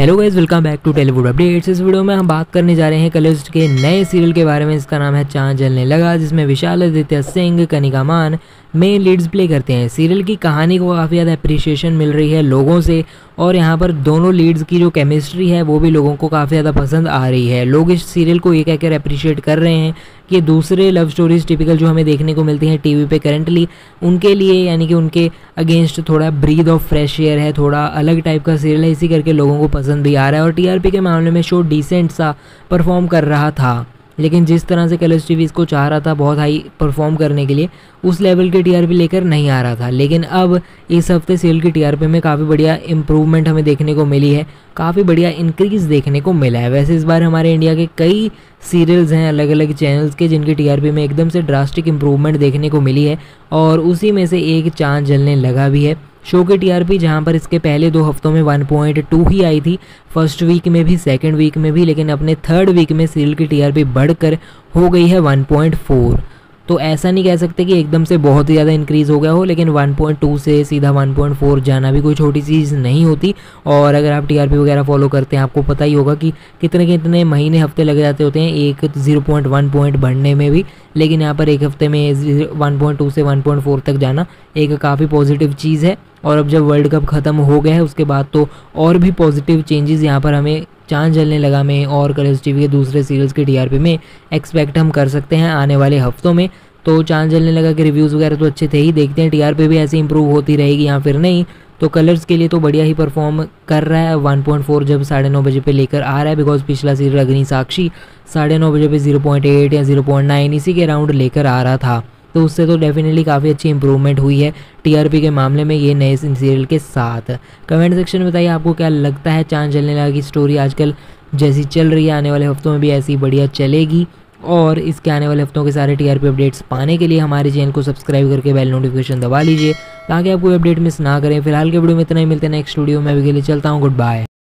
Hello guys, welcome back to Tellywood updates. इस वीडियो में हम बात करने जा रहे हैं कलर्स के नए सीरियल के बारे में। इसका नाम है चांद जलने लगा, जिसमें विशाल आदित्य सिंह, कनिका मान मेन लीड्स प्ले करते हैं। सीरियल की कहानी को काफ़ी ज़्यादा अप्रिशिएशन मिल रही है लोगों से, और यहाँ पर दोनों लीड्स की जो केमिस्ट्री है वो भी लोगों को काफ़ी ज़्यादा पसंद आ रही है। लोग इस सीरियल को ये कहकर अप्रिशिएट कर रहे हैं कि दूसरे लव स्टोरीज टिपिकल जो हमें देखने को मिलती हैं टीवी पे करंटली, उनके लिए यानी कि उनके अगेंस्ट थोड़ा ब्रीथ ऑफ फ्रेश एयर है, थोड़ा अलग टाइप का सीरियल है, इसी करके लोगों को पसंद भी आ रहा है। और टीआरपी के मामले में शो डिसेंट सा परफॉर्म कर रहा था, लेकिन जिस तरह से कलर्स टीवी इसको चाह रहा था बहुत हाई परफॉर्म करने के लिए, उस लेवल के टीआरपी लेकर नहीं आ रहा था। लेकिन अब इस हफ्ते सीरियल की टीआरपी में काफ़ी बढ़िया इम्प्रूवमेंट हमें देखने को मिली है, काफ़ी बढ़िया इंक्रीज़ देखने को मिला है। वैसे इस बार हमारे इंडिया के कई सीरियल्स हैं अलग अलग चैनल्स के, जिनकी टीआरपी में एकदम से ड्रास्टिक इम्प्रूवमेंट देखने को मिली है, और उसी में से एक चांद जलने लगा भी है। शो की टीआरपी जहां पर इसके पहले 2 हफ्तों में 1.2 ही आई थी, फर्स्ट वीक में भी, सेकंड वीक में भी, लेकिन अपने थर्ड वीक में सीरियल की टीआरपी बढ़कर हो गई है 1.4। तो ऐसा नहीं कह सकते कि एकदम से बहुत ही ज़्यादा इंक्रीज़ हो गया हो, लेकिन 1.2 से सीधा 1.4 जाना भी कोई छोटी चीज़ नहीं होती। और अगर आप टीआरपी वगैरह फॉलो करते हैं आपको पता ही होगा कि कितने महीने हफ्ते लग जाते होते हैं एक 0.1 पॉइंट बढ़ने में भी, लेकिन यहाँ पर एक हफ्ते में 1.2 से 1.4 तक जाना एक काफ़ी पॉजिटिव चीज़ है। और अब जब वर्ल्ड कप ख़त्म हो गया है उसके बाद तो और भी पॉजिटिव चेंजेस यहाँ पर हमें चांद जलने लगा में और कलर्स टीवी के दूसरे सीरियल्स की टीआरपी में एक्सपेक्ट हम कर सकते हैं आने वाले हफ्तों में। तो चांद जलने लगा के रिव्यूज़ वगैरह तो अच्छे थे ही, देखते हैं टीआरपी भी ऐसे इंप्रूव होती रहेगी या फिर नहीं। तो कलर्स के लिए तो बढ़िया ही परफॉर्म कर रहा है, 1.4 जब 9:30 बजे पे लेकर आ रहा है, बिकॉज पिछला सीरियल अग्नि साक्षी 9:30 बजे पे 0.8 या 0.9 इसी के अराउंड लेकर आ रहा था। तो उससे तो डेफिनेटली काफ़ी अच्छी इंप्रूवमेंट हुई है टीआरपी के मामले में ये नए सीरियल के साथ। कमेंट सेक्शन में बताइए आपको क्या लगता है चांद जलने लगा की स्टोरी आजकल जैसी चल रही है आने वाले हफ्तों में भी ऐसी बढ़िया चलेगी। और इसके आने वाले हफ्तों के सारे टीआरपी अपडेट्स पाने के लिए हमारे चैनल को सब्सक्राइब करके बेल नोटिफिकेशन दबा लीजिए ताकि आप कोई अपडेट मिस ना करें। फिलहाल के वीडियो में इतना ही, मिलते हैं नेक्स्ट वीडियो में, अभी के लिए चलता हूँ, गुड बाय।